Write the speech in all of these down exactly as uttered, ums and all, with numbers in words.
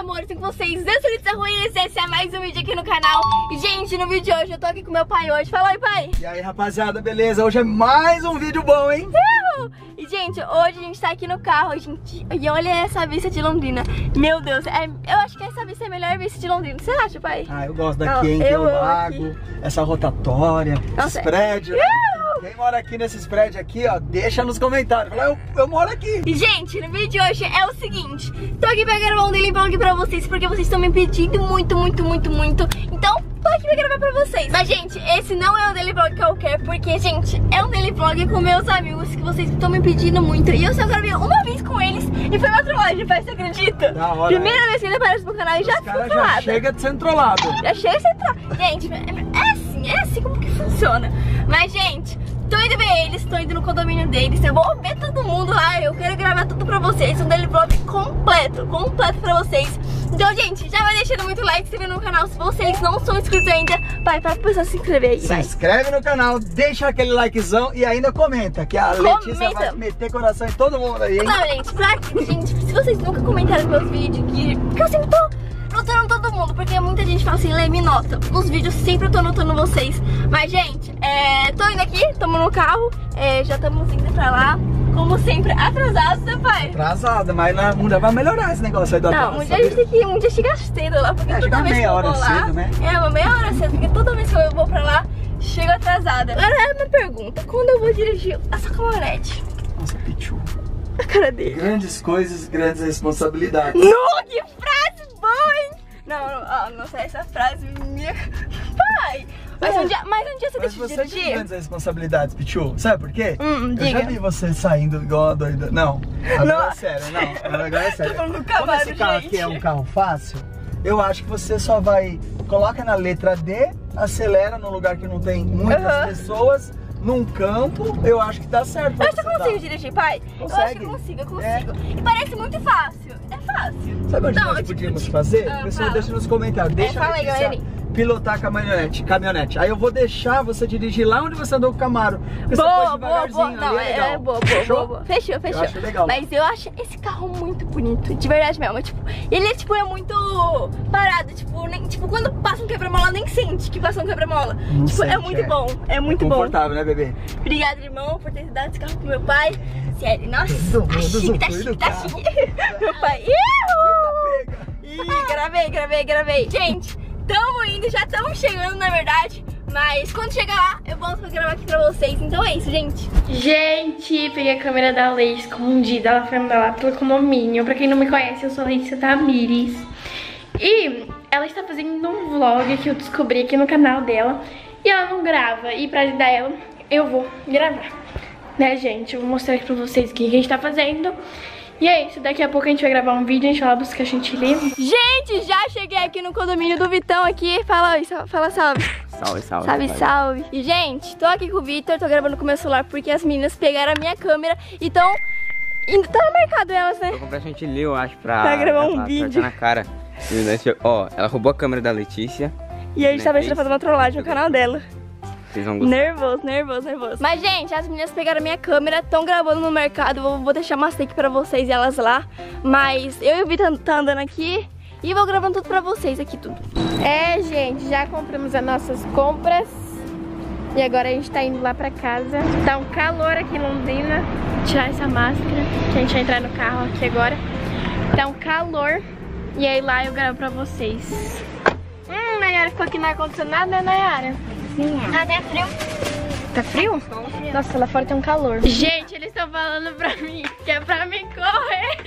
amores, com vocês, eu sou Leticia Ruiz, esse é mais um vídeo aqui no canal. E, gente, no vídeo de hoje eu tô aqui com meu pai hoje. Fala oi, pai! E aí, rapaziada, beleza? Hoje é mais um vídeo bom, hein? Uhul. E, gente, hoje a gente tá aqui no carro, gente, e olha essa vista de Londrina. Meu Deus, é, eu acho que essa vista é a melhor vista de Londrina, você acha, pai? Ah, eu gosto daqui, hein? Tem o lago, essa rotatória, os prédios. Uhul. Quem mora aqui nesses prédios aqui, ó, deixa nos comentários. Fala, eu, eu moro aqui. E, gente, no vídeo de hoje é o seguinte. Tô aqui pegando um dele vlog pra vocês, porque vocês estão me pedindo muito, muito, muito, muito. Então, tô aqui pra gravar pra vocês. Mas, gente, esse não é um daily vlog qualquer, porque, gente, é um daily vlog com meus amigos que vocês estão me pedindo muito. E eu só gravei uma vez com eles e foi uma trollagem, pai, você acredita? Da hora, Primeira é. vez que ele aparece no canal e já ficou trollado. Já chega de ser trollado. Já chega de ser trollado. Gente, é assim, é assim como que funciona. Mas, gente, tô indo ver eles, tô indo no condomínio deles, eu vou ver todo mundo lá, eu quero gravar tudo pra vocês, um daily vlog completo, completo pra vocês. Então, gente, já vai deixando muito like, se inscrevendo no canal, se vocês não são inscritos ainda, vai pra pessoa se inscrever aí, Se vai. inscreve no canal, deixa aquele likezão e ainda comenta, que a comenta. Letícia vai meter coração em todo mundo aí, hein? Não, gente, pra, gente, se vocês nunca comentaram meus vídeos, que, que eu sempre tô notando todo mundo, porque muita gente fala assim, Lê, me nota. Nos vídeos sempre eu tô notando vocês. Mas, gente, é, tô indo aqui, tamo no carro, é, já estamos indo pra lá. Como sempre, atrasados, né, pai? Atrasada, mas na, um dia vai melhorar esse negócio aí do atraso. Não, um dia a gente tem que ir, um dia chegar cedo lá, porque é, toda vez que eu vou lá... Cedo, né? É, uma meia hora cedo, porque toda vez que eu vou pra lá, chego atrasada. Agora é uma pergunta, quando eu vou dirigir essa caminhonete? Nossa, pichu. A cara dele. Grandes coisas, grandes responsabilidades. Não, que frase boa, hein? Não, não, nossa, essa frase minha... Pai! Mas um, dia, mas um dia você mas deixa você de dirigir. Tem grandes responsabilidades, Pichu. Sabe por quê? Hum, eu diga. já vi você saindo igual uma doida. Não, agora não. é sério, não. Agora é sério. Como cavalo, esse carro gente. aqui é um carro fácil, eu acho que você só vai... Coloca na letra D, acelera num lugar que não tem muitas uhum. pessoas, num campo, eu acho que dá certo. Eu acho que eu consigo dirigir, pai. Consegue? Eu acho que eu consigo, eu consigo. É. E parece muito fácil. É fácil. Sabe onde nós podíamos fazer? Ah, pessoal, deixa nos comentários. Deixa é, fala aí, galerinha. Pilotar a caminhonete, caminhonete. Aí eu vou deixar você dirigir lá onde você andou com o Camaro. Boa, boa, boa. Não, é, é, é boa, boa, fechou? boa, boa. Fechou, fechou. Eu acho legal. Mas eu acho esse carro muito bonito, de verdade mesmo. Tipo, ele é, tipo, é muito parado. Tipo, nem, tipo quando passa um quebra-mola, nem sente que passa um quebra-mola. Tipo, sente, é muito é. bom. É muito é confortável, bom. confortável, né, bebê? Obrigada, irmão, por ter dado esse carro pro meu pai. Sério, nossa, Deus, tá Deus, chique, tá Deus, chique, tá chique, tá chique. Meu pai, Ih, gravei, gravei, gravei. Gente, estamos indo, já estamos chegando, na verdade. Mas quando chegar lá, eu volto pra gravar aqui pra vocês. Então é isso, gente. Gente, peguei a câmera da Leia escondida. Ela foi andar lá pelo condomínio. Pra quem não me conhece, eu sou a Leticia Tamires. E ela está fazendo um vlog que eu descobri aqui no canal dela. E ela não grava. E pra ajudar ela, eu vou gravar. Né, gente? Eu vou mostrar aqui pra vocês o que a gente tá fazendo. E é isso, daqui a pouco a gente vai gravar um vídeo, a gente vai lá buscar Chantilly. Gente, já cheguei aqui no condomínio do Vitão aqui. Fala oi, fala salve. Salve, salve. Salve, salve. E, gente, tô aqui com o Vitor, tô gravando com o meu celular porque as meninas pegaram a minha câmera e tão... Tá no mercado elas, né? Vou comprar Chantilly, eu acho, pra... Pra gravar um pra, vídeo. Pra na cara. Ó, ela roubou a câmera da Letícia. E a gente tava tentando fazer uma trollagem no canal dela. Vocês vão gostar. Nervoso, nervoso, nervoso. Mas, gente, as meninas pegaram minha câmera, estão gravando no mercado. Vou, vou deixar uma take pra vocês e elas lá. Mas eu e o Vitão tá andando aqui e vou gravando tudo pra vocês aqui, tudo. É, gente, já compramos as nossas compras. E agora a gente tá indo lá pra casa. Tá um calor aqui em Londrina. Tirar essa máscara, que a gente vai entrar no carro aqui agora. Tá um calor. E aí lá eu gravo pra vocês. Hum, Nayara ficou aqui no ar-condicionado, né, Nayara? Ah, tá frio. Tá frio? Nossa, lá fora tem um calor. Gente, eles estão falando pra mim que é pra me correr.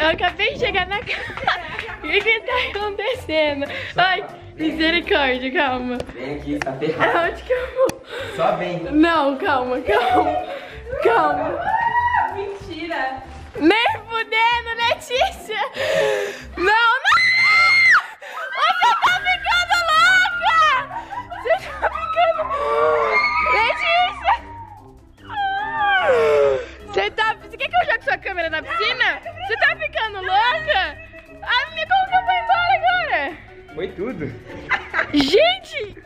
Eu acabei de chegar na casa. O que que tá acontecendo? Ai, misericórdia, calma. Vem aqui, tá ferrado. Aonde que eu vou? Só vem. Não, calma, calma. Calma. Ah, mentira. Nem fudendo, Letícia. Não, não. Você tá ficando louca. Você tá ficando... Letícia! Você tá... Você quer que eu jogue sua câmera na piscina? Você tá ficando louca? A minha conta foi embora agora! Foi tudo! Gente!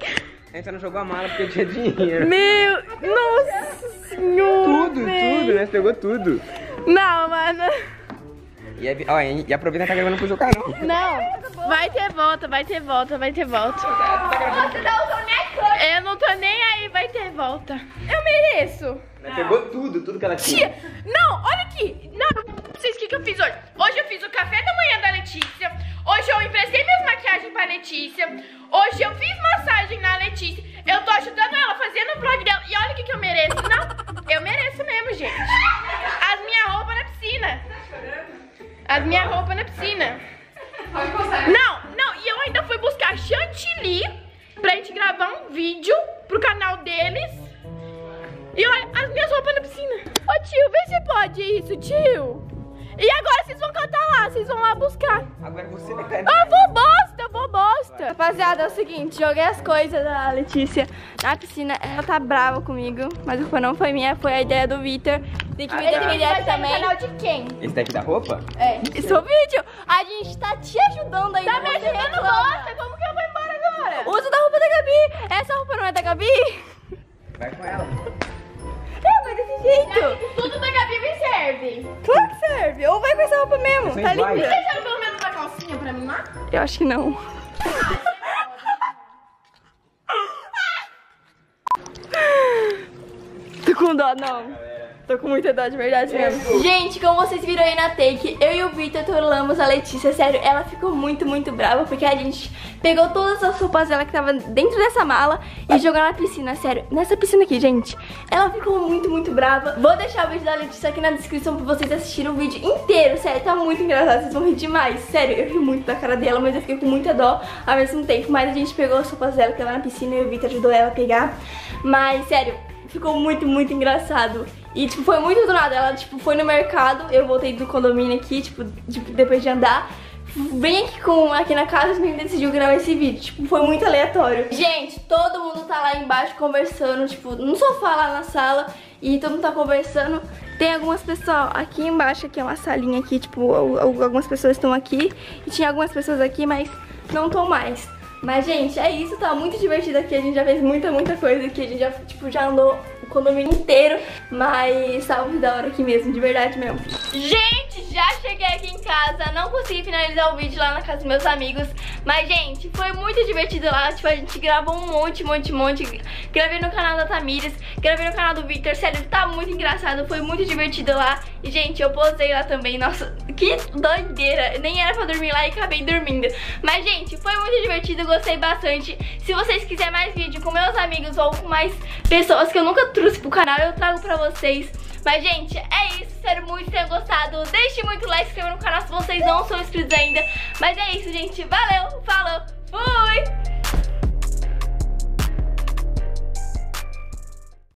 A gente não jogou a mala porque tinha dinheiro. Meu... Nossa Senhora! Tudo, véi. tudo, né? Você pegou tudo. Não, mano. E, é, ó, e aproveita que tá gravando pro jogo, não. Não, vai ter volta, vai ter volta, vai ter volta. Você tá usando minha coisa. Eu não tô nem aí, vai ter volta. Eu mereço. Ela pegou tudo, tudo que ela tinha. Tia, não, olha aqui. Não, eu vou falar pra vocês o que, que eu fiz hoje. Hoje eu fiz o café da manhã da Letícia. Hoje eu emprestei minhas maquiagens pra Letícia. Hoje eu fiz massagem na Letícia. Eu tô ajudando ela, fazendo o vlog dela. E olha o que, que eu mereço. Não, eu mereço mesmo, gente. As minhas roupas na piscina. As minhas roupas na piscina. Não, não, e eu ainda fui buscar Chantilly pra gente gravar um vídeo pro canal deles. E olha, as minhas roupas na piscina. Ô tio, vê se pode isso, tio. E agora vocês vão cantar lá, vocês vão lá buscar. Agora você vai cantar. Eu vou bosta, eu vou bosta. Rapaziada, é o seguinte, joguei as coisas da Letícia na piscina. Ela tá brava comigo, mas a culpa não foi minha, foi a ideia do Vitor. Tem que ah, me defender também. Canal de quem? Esse daqui da roupa? É, esse é o vídeo. A gente tá te ajudando aí. Tá me ajudando, bosta. Como que eu vou embora agora? Usa da roupa da Gabi. Essa roupa não é da Gabi? Vai com ela. É, vai desse jeito. É, tudo da Gabi me serve. Claro que serve. Ou vai com essa roupa mesmo. Tá linda. Vocês deixaram pelo menos uma calcinha pra mim lá? Eu acho que não. Tô com dó, não. Tô com muita dó, de verdade mesmo. Gente, como vocês viram aí na take, eu e o Vitor trollamos a Letícia. Sério, ela ficou muito, muito brava, porque a gente pegou todas as roupas dela que tava dentro dessa mala e jogou na piscina. Sério, nessa piscina aqui, gente, ela ficou muito, muito brava. Vou deixar o vídeo da Letícia aqui na descrição pra vocês assistirem o vídeo inteiro. Sério, tá muito engraçado, vocês vão rir demais. Sério, eu ri muito da cara dela, mas eu fiquei com muita dó ao mesmo tempo. Mas a gente pegou as roupas dela que tava na piscina e o Vitor ajudou ela a pegar. Mas, sério, ficou muito, muito engraçado. E, tipo, foi muito do nada. Ela, tipo, foi no mercado. Eu voltei do condomínio aqui, tipo, de, depois de andar. Vem aqui, com, aqui na casa, os meninos decidiram gravar esse vídeo. Tipo, foi muito aleatório. Gente, todo mundo tá lá embaixo conversando, tipo, no sofá lá na sala. E todo mundo tá conversando. Tem algumas pessoas aqui embaixo, aqui é uma salinha aqui, tipo, algumas pessoas estão aqui. E tinha algumas pessoas aqui, mas não estão mais. Mas, gente, é isso, tá muito divertido aqui. A gente já fez muita, muita coisa aqui. A gente já, tipo, já andou o condomínio inteiro. Mas tá muito da hora aqui mesmo, de verdade mesmo. Gente, já cheguei aqui em casa. Não consegui finalizar o vídeo lá na casa dos meus amigos. Mas, gente, foi muito divertido lá. Tipo, a gente gravou um monte, monte, monte. Gravei no canal da Tamires, gravei no canal do Vitor. Sério, tá muito engraçado. Foi muito divertido lá. E, gente, eu posei lá também. Nossa, que doideira. Nem era pra dormir lá e acabei dormindo. Mas, gente, foi muito divertido. Gostei bastante. Se vocês quiserem mais vídeo com meus amigos ou com mais pessoas que eu nunca trouxe pro canal, eu trago pra vocês. Mas, gente, é isso. Espero muito que tenham gostado. Deixe muito like, se inscreva no canal se vocês não são inscritos ainda. Mas é isso, gente. Valeu, falou, fui!